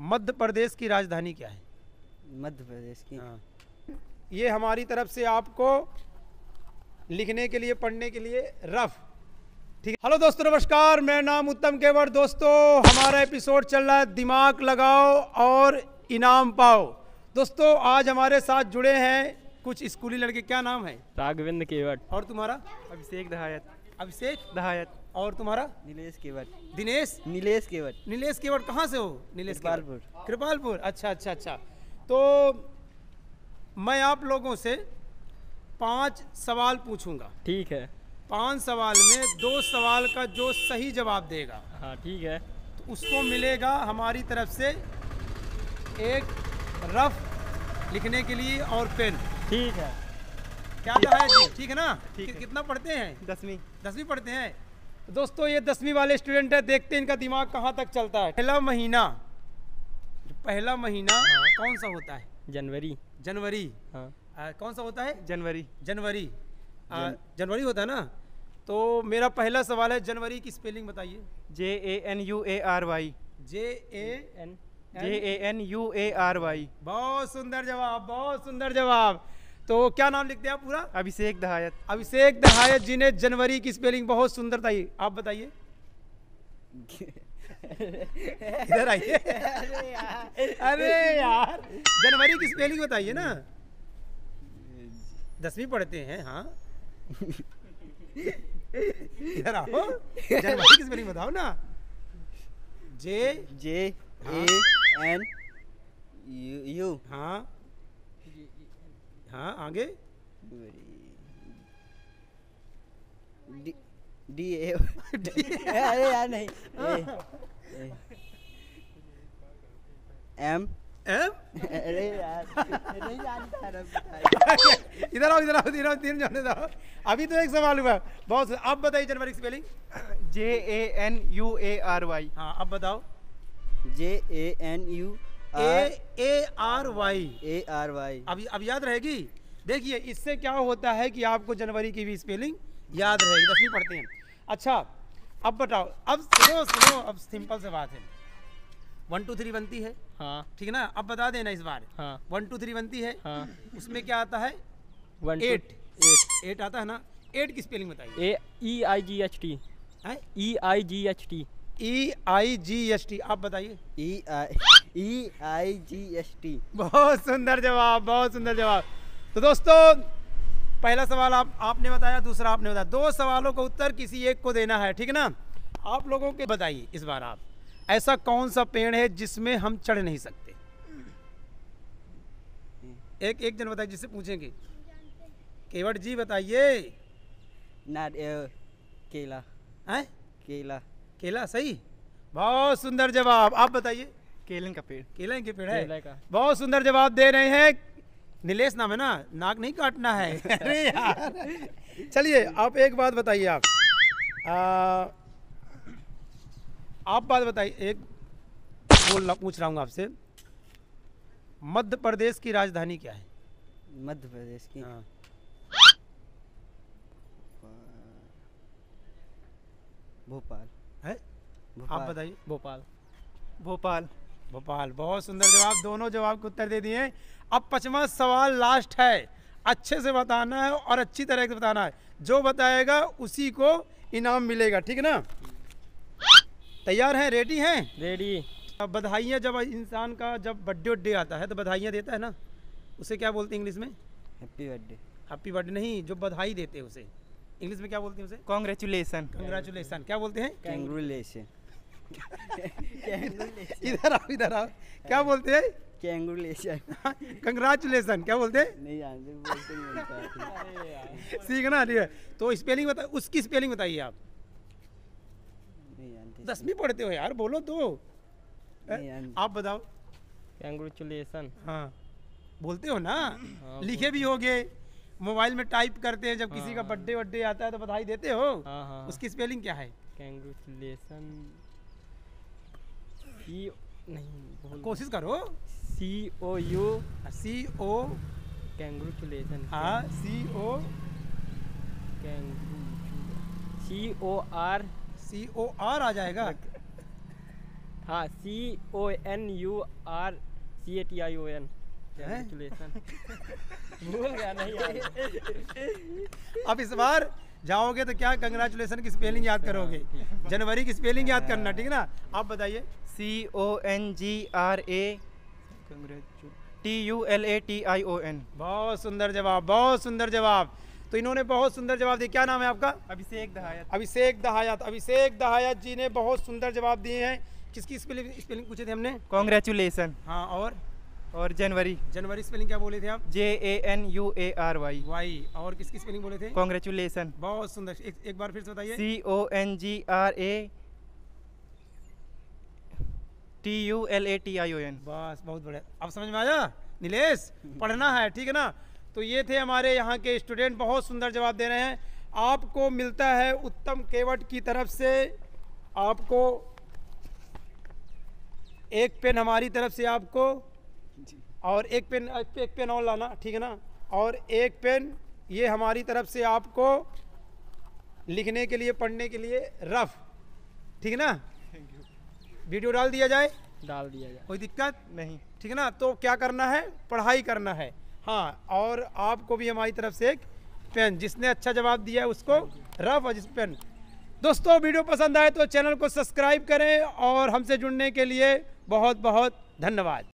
मध्य प्रदेश की राजधानी क्या है? मध्य प्रदेश की हाँ। ये हमारी तरफ से आपको लिखने के लिए, पढ़ने के लिए रफ, ठीक है। हेलो दोस्तों, नमस्कार, मेरा नाम उत्तम केवट। दोस्तों, हमारा एपिसोड चल रहा है दिमाग लगाओ और इनाम पाओ। दोस्तों, आज हमारे साथ जुड़े हैं कुछ स्कूली लड़के। क्या नाम है? राघवेंद्र केवट। और तुम्हारा? अभिषेक धायत। अभिषेक धायत। और तुम्हारा? नीलेश केवट। दिनेश? नीलेश केवट। नीलेश केवट कहाँ से हो? नीलेश किरपालपुर। किरपालपुर, अच्छा। तो मैं आप लोगों से 5 सवाल पूछूंगा, ठीक है। 5 सवाल में 2 सवाल का जो सही जवाब देगा, हाँ ठीक है, तो उसको मिलेगा हमारी तरफ से एक रफ लिखने के लिए और पेन, ठीक है। क्या कहा है जी? ठीक है ना? ठीक है। कितना पढ़ते हैं? 10वीं पढ़ते हैं। दोस्तों, ये 10वीं वाले स्टूडेंट है, देखते हैं इनका दिमाग कहाँ तक चलता है। पहला महीना कौन सा होता है? जनवरी। हाँ। कौन सा होता है? जनवरी होता है ना। तो मेरा पहला सवाल है, जनवरी की स्पेलिंग बताइए। JANUARY। JANUARY। बहुत सुंदर जवाब। तो क्या नाम लिखते हैं आप पूरा? अभिषेक धायत जी ने जनवरी की स्पेलिंग बहुत सुंदर था। आप बताइए। इधर आइए। अरे यार, जनवरी की स्पेलिंग बताइए ना। 10वीं पढ़ते हैं, हाँ। इधर आओ, जनवरी की स्पेलिंग बताओ ना। JANU। हाँ, आगे। D अरे यार नहीं। M अरे यार नहीं जानता। इधर आओ, तीन जाने दो, अभी तो एक सवाल हुआ। बहुत, अब बताइए जनवरी की स्पेलिंग। JANUARY। हाँ, अब बताओ। JANUARY। अब याद रहेगी। देखिए, इससे क्या होता है कि आपको जनवरी की भी स्पेलिंग याद रहेगी, 10वीं पढ़ते हैं। अच्छा, अब बताओ। अब सुनो, अब सिंपल से बात है। 1 2 3 बनती है, हाँ ठीक है ना। अब बता देना इस बार, हाँ। 1 2 3 बनती है, हाँ। उसमें क्या आता है? 8 आता है ना। 8 की स्पेलिंग बताइए। EIGHT। आप बताइए। EIGHT। बहुत सुंदर जवाब। तो दोस्तों, पहला सवाल आपने बताया, दूसरा आपने बताया। 2 सवालों का उत्तर किसी एक को देना है, ठीक है ना। आप लोगों के बताइए इस बार, आप ऐसा कौन सा पेड़ है जिसमें हम चढ़ नहीं सकते? एक जन बताइए जिससे पूछेंगे। केवट जी बताइए। केला। सही, बहुत सुंदर जवाब। आप बताइए। केले का पेड़ है। बहुत सुंदर जवाब दे रहे हैं। नीलेश नाम है ना, नाक नहीं काटना है। अरे यार, चलिए आप एक बात बताइए। आप बात बताइए, एक पूछ रहा हूँ आपसे। मध्य प्रदेश की राजधानी क्या है? मध्य प्रदेश की, हाँ। भोपाल है। आप बताइए। भोपाल। बहुत सुंदर जवाब, दोनों जवाब को उत्तर दे दिए। अब 5वां सवाल लास्ट है, अच्छे से बताना है और अच्छी तरह से बताना है। जो बताएगा उसी को इनाम मिलेगा, ठीक है ना। तैयार हैं? रेडी। अब बधाइयाँ, जब इंसान का जब बर्थडे आता है तो बधाइयाँ देता है ना, उसे क्या बोलते हैं इंग्लिश में? हैप्पी बर्थडे नहीं, जो बधाई देते हैं उसे इंग्लिश में क्या बोलते हैं? उसे कॉन्ग्रेचुलेसन। क्या बोलते हैं? कैंगुरुलेसन। इधर आओ। क्या बोलते हैं? कंग्रेचुलेसन। क्या बोलते हैं? नहीं जानते, सीखना ठीक है। तो स्पेलिंग बताइए, उसकी स्पेलिंग बताइए। आप 10वीं पढ़ते हो यार, बोलो तो। आप बताओ। कंग्रेचुलेसन, हाँ बोलते हो ना, हाँ, लिखे भी होगे, मोबाइल में टाइप करते हैं जब, हाँ, किसी का बर्थडे आता है तो बधाई देते हो, हाँ, हाँ। उसकी स्पेलिंग क्या है? नहीं, कोशिश करो। CO congratulation. हाँ, COR आ जाएगा। हाँ CONURCATION भूल गया नहीं। अब इस बार जाओगे तो क्या कंग्रेचुलेसन की स्पेलिंग याद करोगे, जनवरी की स्पेलिंग याद करना, ठीक ना। आप बताइए CONGRATULATION। बहुत सुंदर जवाब, बहुत सुंदर जवाब। तो इन्होंने बहुत सुंदर जवाब दिया। क्या नाम है आपका? अभिषेक धायत। अभिषेक धायत, अभिषेक धायत जी ने बहुत सुंदर जवाब दिए हैं। किसकी स्पेलिंग पूछे थे हमने? कॉन्ग्रेचुलेसन। हाँ, और जनवरी, जनवरी स्पेलिंग क्या बोले थे आप? JANUARY। और किसकी स्पेलिंग बोले थे? कॉन्ग्रेचुलेसन। बहुत सुंदर। एक बार फिर से बताइए। CONGRATULATION। बस, बहुत बढ़िया। अब समझ में आया नीलेश, पढ़ना है, ठीक है ना। तो ये थे हमारे यहाँ के स्टूडेंट, बहुत सुंदर जवाब दे रहे हैं। आपको मिलता है उत्तम केवट की तरफ से आपको एक पेन, हमारी तरफ से आपको, और एक पेन और लाना, ठीक है ना। और एक पेन ये हमारी तरफ से आपको लिखने के लिए, पढ़ने के लिए रफ, ठीक है ना। वीडियो डाल दिया जाए, डाल दिया जाए, कोई दिक्कत नहीं, ठीक है ना। तो क्या करना है? पढ़ाई करना है। हाँ, और आपको भी हमारी तरफ से एक पेन, जिसने अच्छा जवाब दिया है उसको रफ और जिस पेन। दोस्तों वीडियो पसंद आए तो चैनल को सब्सक्राइब करें और हमसे जुड़ने के लिए बहुत बहुत धन्यवाद।